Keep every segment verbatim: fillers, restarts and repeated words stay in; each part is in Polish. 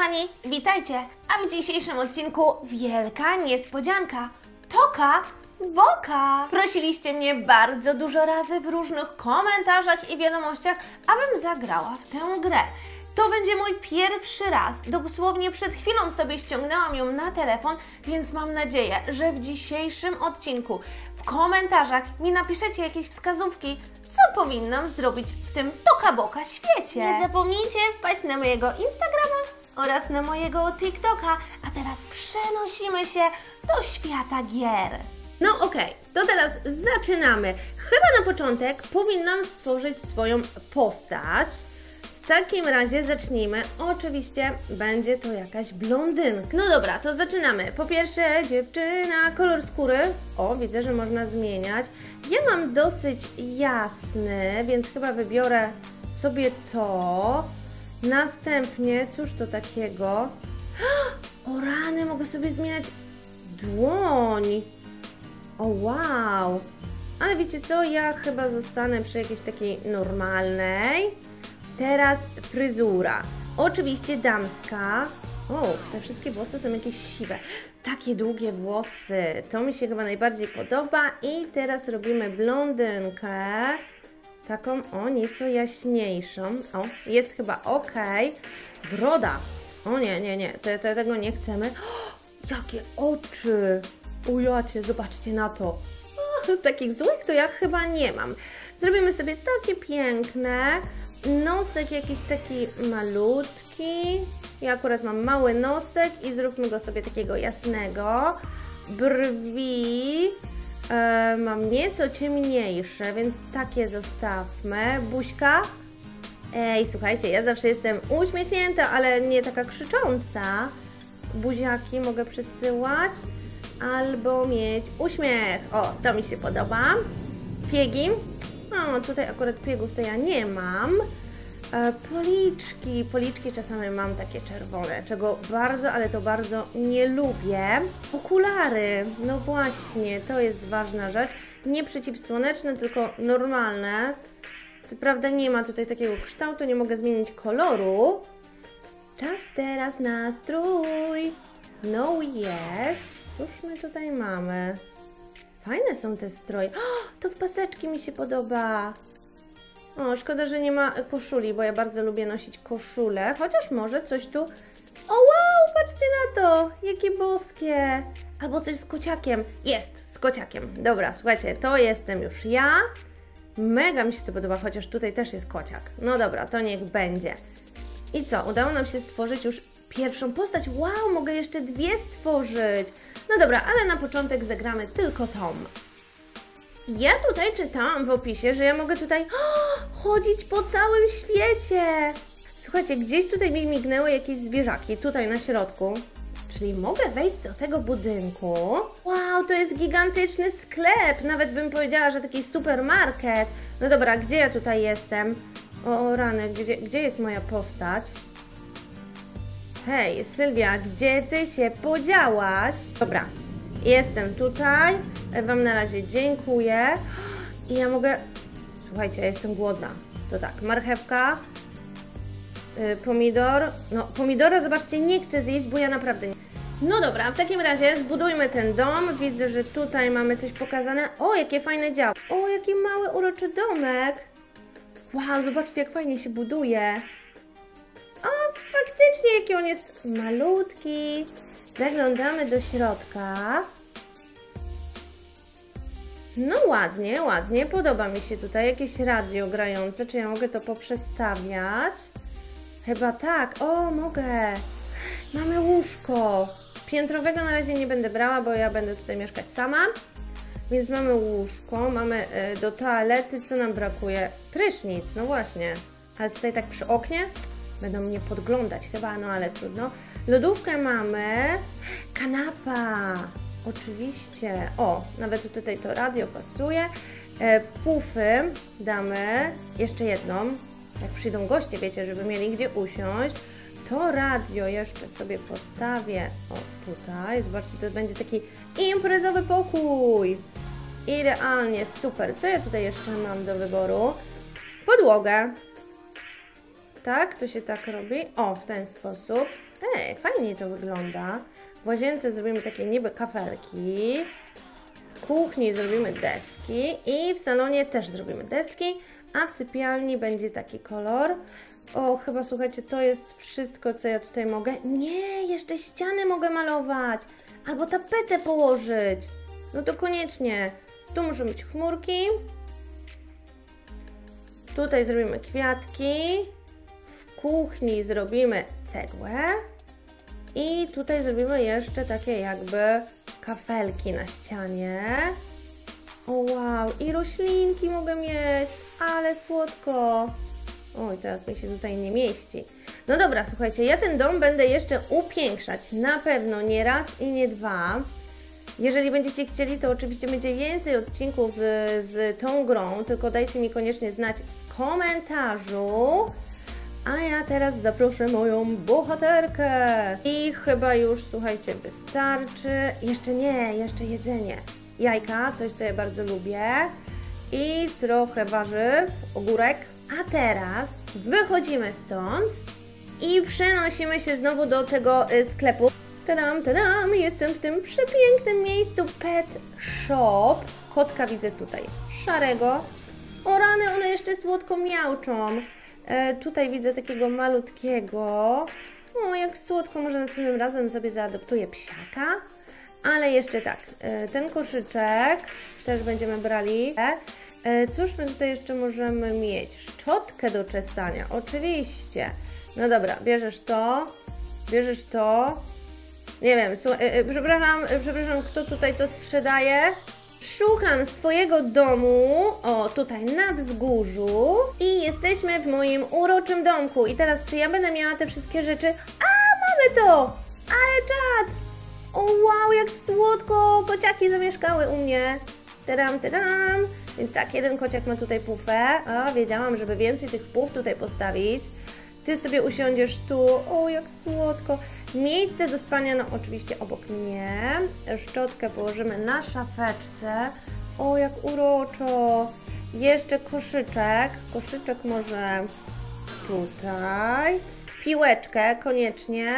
kochani, witajcie! A w dzisiejszym odcinku wielka niespodzianka. Toca Boca! Prosiliście mnie bardzo dużo razy w różnych komentarzach i wiadomościach, abym zagrała w tę grę. To będzie mój pierwszy raz. Dosłownie przed chwilą sobie ściągnęłam ją na telefon, więc mam nadzieję, że w dzisiejszym odcinku w komentarzach mi napiszecie jakieś wskazówki, co powinnam zrobić w tym Toca Boca świecie. Nie zapomnijcie wpaść na mojego Instagrama oraz na mojego TikToka, a teraz przenosimy się do świata gier. No okej, okay, to teraz zaczynamy. Chyba na początek powinnam stworzyć swoją postać. W takim razie zacznijmy. Oczywiście będzie to jakaś blondynka. No dobra, to zaczynamy. Po pierwsze dziewczyna, kolor skóry. O, widzę, że można zmieniać. Ja mam dosyć jasny, więc chyba wybiorę sobie to. Następnie, cóż to takiego? O rany, mogę sobie zmieniać dłoń. O wow. Ale wiecie co, ja chyba zostanę przy jakiejś takiej normalnej. Teraz fryzura. Oczywiście damska. O, te wszystkie włosy są jakieś siwe. Takie długie włosy. To mi się chyba najbardziej podoba. I teraz robimy blondynkę. Taką, o, nieco jaśniejszą. O, jest chyba ok. Broda. O nie, nie, nie. Te, te, tego nie chcemy. O, jakie oczy. Ujacie, zobaczcie na to. O, takich złych to ja chyba nie mam. Zrobimy sobie takie piękne. Nosek jakiś taki malutki. Ja akurat mam mały nosek i zróbmy go sobie takiego jasnego. Brwi e, mam nieco ciemniejsze, więc takie zostawmy. Buźka. Ej, słuchajcie, ja zawsze jestem uśmiechnięta, ale nie taka krzycząca. Buziaki mogę przesyłać albo mieć uśmiech. O, to mi się podoba. Piegi. No, tutaj akurat piegów to ja nie mam. E, policzki. Policzki czasami mam takie czerwone, czego bardzo, ale to bardzo nie lubię. Okulary. No właśnie, to jest ważna rzecz. Nie przeciwsłoneczne, tylko normalne. Co prawda nie ma tutaj takiego kształtu, nie mogę zmienić koloru. Czas teraz na strój. No jest. Cóż my tutaj mamy? Fajne są te stroje. O, to w paseczki mi się podoba. O, szkoda, że nie ma koszuli, bo ja bardzo lubię nosić koszulę. Chociaż może coś tu... O, wow, patrzcie na to! Jakie boskie! Albo coś z kociakiem. Jest, z kociakiem. Dobra, słuchajcie, to jestem już ja. Mega mi się to podoba, chociaż tutaj też jest kociak. No dobra, to niech będzie. I co? Udało nam się stworzyć już pierwszą postać. Wow, mogę jeszcze dwie stworzyć. No dobra, ale na początek zagramy tylko tą. Ja tutaj czytałam w opisie, że ja mogę tutaj o, chodzić po całym świecie. Słuchajcie, gdzieś tutaj mi mignęły jakieś zwierzaki, tutaj na środku. Czyli mogę wejść do tego budynku. Wow, to jest gigantyczny sklep. Nawet bym powiedziała, że taki supermarket. No dobra, gdzie ja tutaj jestem? O, o rany, gdzie, gdzie jest moja postać? Hej, Sylwia, gdzie Ty się podziałaś? Dobra, jestem tutaj, Wam na razie dziękuję. I ja mogę... Słuchajcie, ja jestem głodna. To tak, marchewka, yy, pomidor. No, pomidora, zobaczcie, nie chcę zjeść, bo ja naprawdę nie... No dobra, w takim razie zbudujmy ten dom. Widzę, że tutaj mamy coś pokazane. O, jakie fajne działo. O, jaki mały, uroczy domek. Wow, zobaczcie, jak fajnie się buduje. O, faktycznie, jaki on jest malutki. Zaglądamy do środka. No ładnie, ładnie. Podoba mi się tutaj jakieś radio grające. Czy ja mogę to poprzestawiać? Chyba tak. O, mogę. Mamy łóżko. Piętrowego na razie nie będę brała, bo ja będę tutaj mieszkać sama. Więc mamy łóżko, mamy do toalety. Co nam brakuje? Prysznic, no właśnie. Ale tutaj tak przy oknie? Będą mnie podglądać chyba, no ale trudno. Lodówkę mamy. Kanapa. Oczywiście. O, nawet tutaj to radio pasuje. E, pufy damy. Jeszcze jedną. Jak przyjdą goście, wiecie, żeby mieli gdzie usiąść. To radio jeszcze sobie postawię. O, tutaj. Zobaczcie, to będzie taki imprezowy pokój. Idealnie, super. Co ja tutaj jeszcze mam do wyboru? Podłogę. Tak, to się tak robi. O, w ten sposób. Ej, fajnie to wygląda. W łazience zrobimy takie niby kafelki. W kuchni zrobimy deski. I w salonie też zrobimy deski. A w sypialni będzie taki kolor. O, chyba słuchajcie, to jest wszystko, co ja tutaj mogę. Nie, jeszcze ściany mogę malować. Albo tapetę położyć. No to koniecznie. Tu muszą być chmurki. Tutaj zrobimy kwiatki. W kuchni zrobimy cegłę. I tutaj zrobimy jeszcze takie jakby kafelki na ścianie. O wow, i roślinki mogę mieć, ale słodko. Oj, teraz mi się tutaj nie mieści. No dobra, słuchajcie, ja ten dom będę jeszcze upiększać. Na pewno nie raz i nie dwa. Jeżeli będziecie chcieli, to oczywiście będzie więcej odcinków z tą grą, tylko dajcie mi koniecznie znać w komentarzu. A ja teraz zaproszę moją bohaterkę. I chyba już, słuchajcie, wystarczy. Jeszcze nie, jeszcze jedzenie. Jajka, coś co ja bardzo lubię. I trochę warzyw, ogórek. A teraz wychodzimy stąd i przenosimy się znowu do tego sklepu. Tadam, tadam, jestem w tym przepięknym miejscu Pet Shop. Kotka widzę tutaj szarego. O rany, one jeszcze słodko miauczą. E, tutaj widzę takiego malutkiego. O, jak słodko, może następnym razem sobie zaadoptuję psiaka. Ale jeszcze tak, e, ten koszyczek też będziemy brali. E, cóż my tutaj jeszcze możemy mieć? Szczotkę do czesania, oczywiście. No dobra, bierzesz to, bierzesz to. Nie wiem, przepraszam, przepraszam, kto tutaj to sprzedaje? Szukam swojego domu, o, tutaj na wzgórzu i jesteśmy w moim uroczym domku. I teraz, czy ja będę miała te wszystkie rzeczy? A, mamy to! Ale czad! O, wow, jak słodko! Kociaki zamieszkały u mnie. Tadam, tadam! Więc tak, jeden kociak ma tutaj pufę. A, wiedziałam, żeby więcej tych puf tutaj postawić. Ty sobie usiądziesz tu. O, jak słodko. Miejsce do spania, no oczywiście obok mnie. Szczotkę położymy na szafeczce. O, jak uroczo. Jeszcze koszyczek. Koszyczek może tutaj. Piłeczkę koniecznie.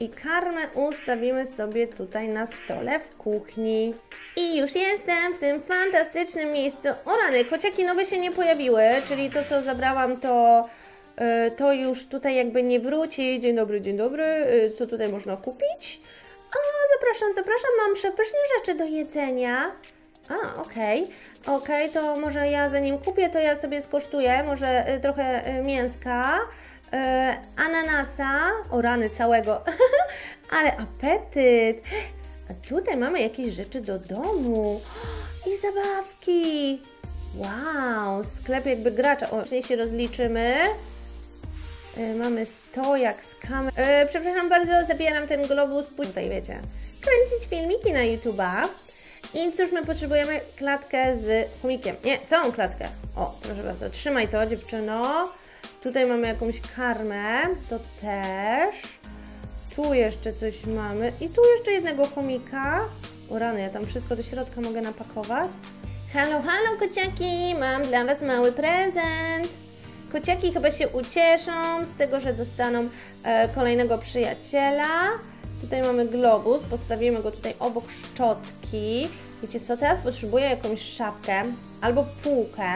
I karmę ustawimy sobie tutaj na stole w kuchni. I już jestem w tym fantastycznym miejscu. O rany, kociaki nowe się nie pojawiły, czyli to, co zabrałam, to... to już tutaj jakby nie wróci. Dzień dobry, dzień dobry, co tutaj można kupić? A, zapraszam, zapraszam, mam przepyszne rzeczy do jedzenia. A, okej, okay. okej, okay, to może ja zanim kupię, to ja sobie skosztuję, może trochę mięska, ananasa, o rany całego, ale apetyt. A tutaj mamy jakieś rzeczy do domu i zabawki. Wow, sklep jakby gracza. O, później się rozliczymy. Yy, mamy stojak z kamerą. Yy, przepraszam bardzo, zabieram ten globus. Tutaj wiecie, kręcić filmiki na YouTube'a. I cóż, my potrzebujemy klatkę z chomikiem. Nie, całą klatkę. O, proszę bardzo, trzymaj to, dziewczyno. Tutaj mamy jakąś karmę. To też. Tu jeszcze coś mamy. I tu jeszcze jednego chomika. O rany, ja tam wszystko do środka mogę napakować. Halo, halo kociaki, mam dla Was mały prezent. Kociaki chyba się ucieszą z tego, że dostaną e, kolejnego przyjaciela. Tutaj mamy globus, postawimy go tutaj obok szczotki. Wiecie co, teraz potrzebuję jakąś szafkę, albo półkę,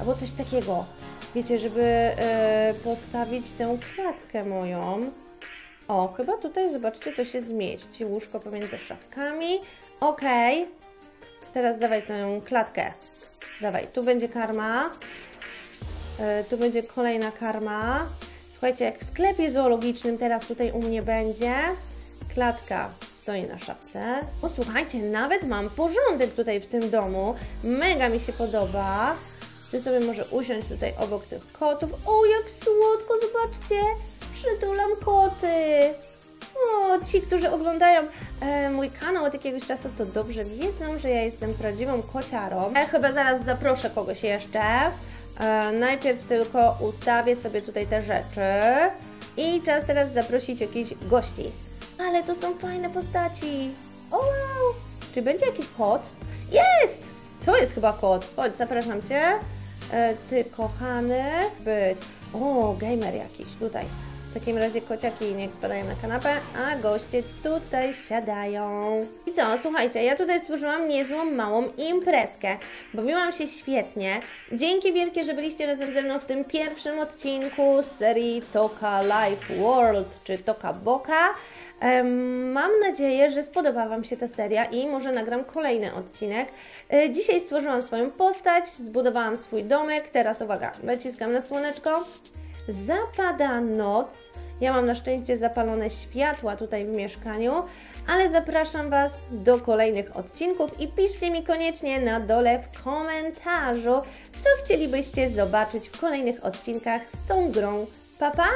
albo coś takiego. Wiecie, żeby e, postawić tę klatkę moją. O, chyba tutaj, zobaczcie, to się zmieści. Łóżko pomiędzy szafkami. Okej. Okay. Teraz dawaj tę klatkę. Dawaj, tu będzie karma. Yy, tu będzie kolejna karma. Słuchajcie, jak w sklepie zoologicznym teraz tutaj u mnie będzie. Klatka stoi na szafce. O, słuchajcie, nawet mam porządek tutaj w tym domu. Mega mi się podoba. Ty sobie może usiąść tutaj obok tych kotów. O, jak słodko, zobaczcie. Przytulam koty. O, ci, którzy oglądają e, mój kanał od jakiegoś czasu, to dobrze wiedzą, że ja jestem prawdziwą kociarą. Ja chyba zaraz zaproszę kogoś jeszcze. E, najpierw tylko ustawię sobie tutaj te rzeczy. I czas teraz zaprosić jakichś gości. Ale to są fajne postaci. O, wow. Czy będzie jakiś kot? Jest! To jest chyba kot. Chodź, zapraszam Cię. E, ty kochany. Być. O, gamer jakiś tutaj. W takim razie kociaki niech spadają na kanapę, a goście tutaj siadają. I co, słuchajcie, ja tutaj stworzyłam niezłą, małą imprezkę. Bawiłam się świetnie. Dzięki wielkie, że byliście razem ze mną w tym pierwszym odcinku z serii Toca Life World, czy Toca Boca. Mam nadzieję, że spodobała Wam się ta seria i może nagram kolejny odcinek. Dzisiaj stworzyłam swoją postać, zbudowałam swój domek. Teraz uwaga, naciskam na słoneczko. Zapada noc, ja mam na szczęście zapalone światła tutaj w mieszkaniu, ale zapraszam Was do kolejnych odcinków i piszcie mi koniecznie na dole w komentarzu, co chcielibyście zobaczyć w kolejnych odcinkach z tą grą. Pa, pa!